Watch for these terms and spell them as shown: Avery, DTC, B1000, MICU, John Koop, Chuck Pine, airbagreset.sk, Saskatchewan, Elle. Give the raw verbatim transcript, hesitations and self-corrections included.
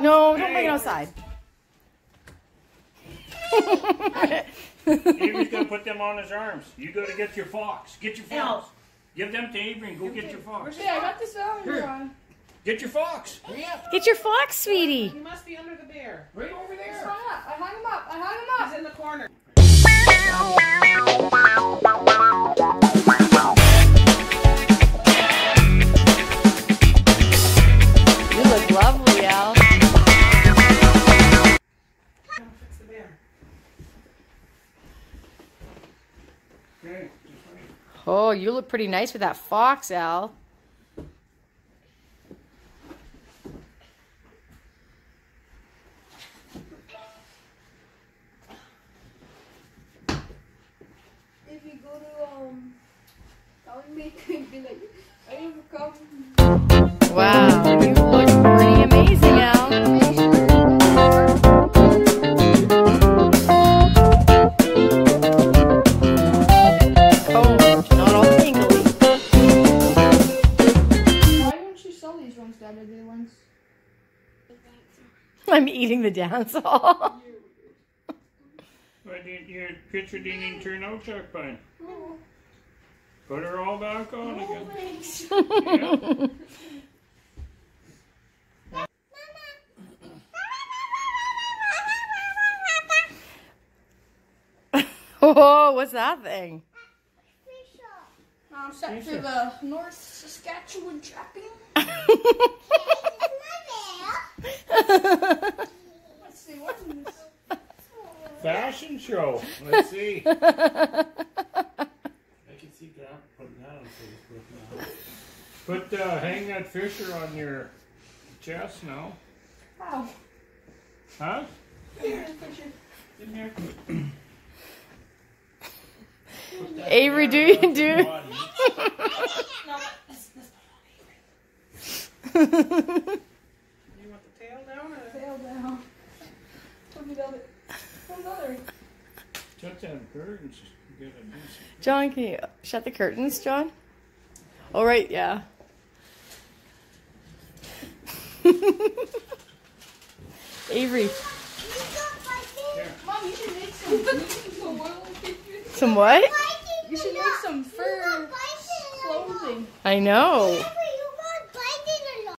No, don't bring it outside. Avery's gonna put them on his arms. You go to get your fox. Get your fox. No. Give them to Avery and go okay. get your fox. Yeah, I got this value on. Get your fox. Yeah. Get your fox, sweetie. He must be under the bear. Right over there. I hung him up. I hung him up. He's in the corner. You look lovely, Elle. Come fix the bear. Okay. Oh, you look pretty nice with that fox, Elle. If you go to, um, that would make it be like, I didn't come. Wow, you look pretty amazing, Elle. I'm eating the dance hall. Why didn't your picture didn't even turn out, Chuck Pine? Oh. Put her all back on oh, again. Yeah. Oh, what's that thing? I'm set for the North Saskatchewan trapping. Let's see, what's in this? Fashion show. Let's see. I can see that putting that on Facebook now. Put uh, hang that fisher on your chest now. Wow. Huh? Here, fisher. In here. Avery, do you do? No, tail down or tail down? Shut down the curtains. John, can you shut the curtains, John? All right, yeah. Avery. Mom, you should make some, some oil pictures. Some what? You should make some fur clothing. I know.